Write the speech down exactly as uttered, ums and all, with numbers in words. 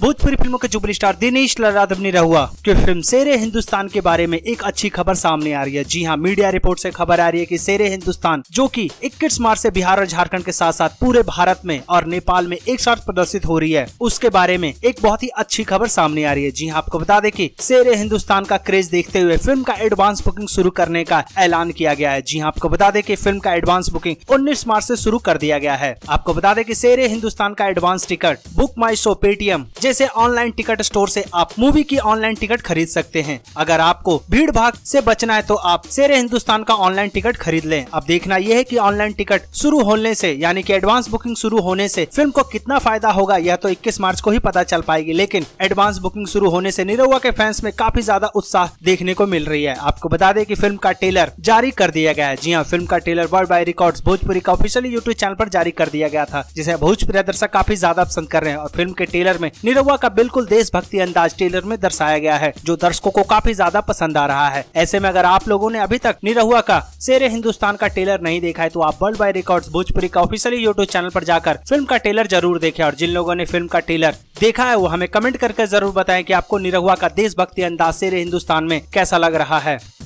भोजपुरी फिल्मों के jubilee star Dinesh Lal Yadav Nirahua की फिल्म शेरे हिंदुस्तान के बारे में एक अच्छी खबर सामने आ रही है। जी हां, मीडिया रिपोर्ट से खबर आ रही है कि शेरे हिंदुस्तान, जो कि इक्कीस मार्च से बिहार और झारखंड के साथ साथ पूरे भारत में और नेपाल में एक साथ प्रदर्शित हो रही है, उसके बारे में एक बहुत ही अच्छी खबर सामने आ रही है। जी हाँ, आपको बता दें कि शेरे हिंदुस्तान का क्रेज देखते हुए फिल्म का एडवांस बुकिंग शुरू करने का ऐलान किया गया है। जी हाँ, आपको बता दें कि फिल्म का एडवांस बुकिंग उन्नीस मार्च से शुरू कर दिया गया है। आपको बता दें कि शेरे हिंदुस्तान का एडवांस टिकट बुक माई शो, पेटीएम जैसे ऑनलाइन टिकट स्टोर से आप मूवी की ऑनलाइन टिकट खरीद सकते हैं। अगर आपको भीड़ भाड़ से बचना है तो आप शेरे हिंदुस्तान का ऑनलाइन टिकट खरीद लें। अब देखना यह है कि ऑनलाइन टिकट शुरू होने से, यानी कि एडवांस बुकिंग शुरू होने से फिल्म को कितना फायदा होगा, यह तो इक्कीस मार्च को ही पता चल पाएगी। लेकिन एडवांस बुकिंग शुरू होने से निरहुआ के फैंस में काफी ज्यादा उत्साह देखने को मिल रही है। आपको बता दें कि फिल्म का ट्रेलर जारी कर दिया गया है। जी हाँ, फिल्म का trailer world by records Bhojpuri का ऑफिशियल यूट्यूब चैनल पर जारी कर दिया गया था, जिसे भोजपुरी दर्शक काफी ज्यादा पसंद कर रहे हैं। और फिल्म के ट्रेलर में निरहुआ का बिल्कुल देशभक्ति अंदाज ट्रेलर में दर्शाया गया है, जो दर्शकों को काफी ज्यादा पसंद आ रहा है। ऐसे में अगर आप लोगों ने अभी तक निरहुआ का शेरे हिंदुस्तान का ट्रेलर नहीं देखा है तो आप वर्ल्ड बाय रिकॉर्ड्स भोजपुरी का ऑफिशियल यूट्यूब चैनल पर जाकर फिल्म का ट्रेलर जरूर देखें। और जिन लोगों ने फिल्म का ट्रेलर देखा है वो हमें कमेंट करके जरूर बताएं कि आपको निरहुआ का देशभक्ति अंदाज शेरे हिंदुस्तान में कैसा लग रहा है।